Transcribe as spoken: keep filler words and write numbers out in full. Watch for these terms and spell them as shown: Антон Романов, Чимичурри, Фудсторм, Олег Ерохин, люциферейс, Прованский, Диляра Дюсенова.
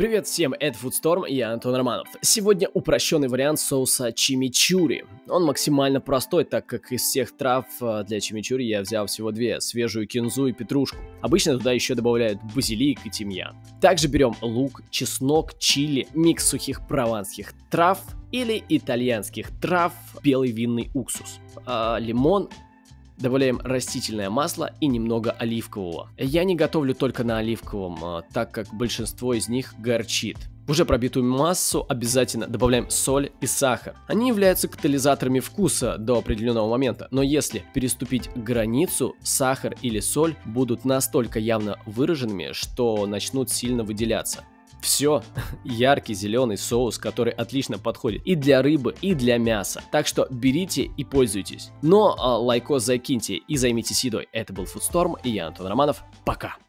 Привет всем, это Фудсторм и я Антон Романов. Сегодня упрощенный вариант соуса чимичурри. Он максимально простой, так как из всех трав для чимичурри я взял всего две, свежую кинзу и петрушку. Обычно туда еще добавляют базилик и тимьян. Также берем лук, чеснок, чили, микс сухих прованских трав или итальянских трав, белый винный уксус, а, лимон. Добавляем растительное масло и немного оливкового. Я не готовлю только на оливковом, так как большинство из них горчит. В уже пробитую массу обязательно добавляем соль и сахар. Они являются катализаторами вкуса до определенного момента, но если переступить границу, сахар или соль будут настолько явно выраженными, что начнут сильно выделяться. Все, яркий зеленый соус, который отлично подходит и для рыбы, и для мяса. Так что берите и пользуйтесь. Но лайко закиньте и займитесь едой. Это был Фудсторм и я, Антон Романов. Пока!